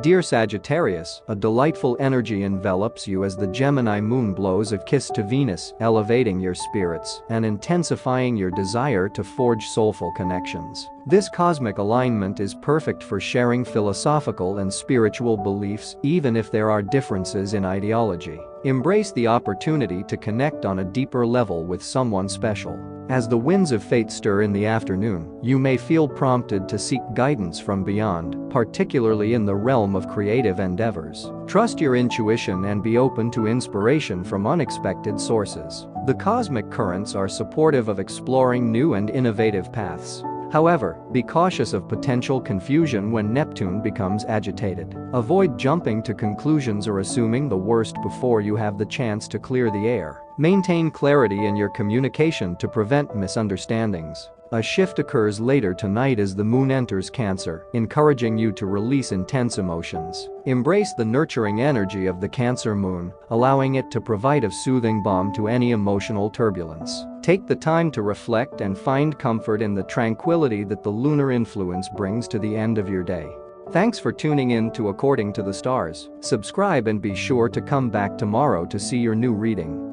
Dear Sagittarius, a delightful energy envelops you as the Gemini moon blows a kiss to Venus, elevating your spirits and intensifying your desire to forge soulful connections. This cosmic alignment is perfect for sharing philosophical and spiritual beliefs, even if there are differences in ideology. Embrace the opportunity to connect on a deeper level with someone special. As the winds of fate stir in the afternoon, you may feel prompted to seek guidance from beyond, particularly in the realm of creative endeavors. Trust your intuition and be open to inspiration from unexpected sources. The cosmic currents are supportive of exploring new and innovative paths. However, be cautious of potential confusion when Neptune becomes agitated. Avoid jumping to conclusions or assuming the worst before you have the chance to clear the air. Maintain clarity in your communication to prevent misunderstandings. A shift occurs later tonight as the moon enters Cancer, encouraging you to release intense emotions. Embrace the nurturing energy of the Cancer moon, allowing it to provide a soothing balm to any emotional turbulence. Take the time to reflect and find comfort in the tranquility that the lunar influence brings to the end of your day. Thanks for tuning in to According to the Stars. Subscribe and be sure to come back tomorrow to see your new reading.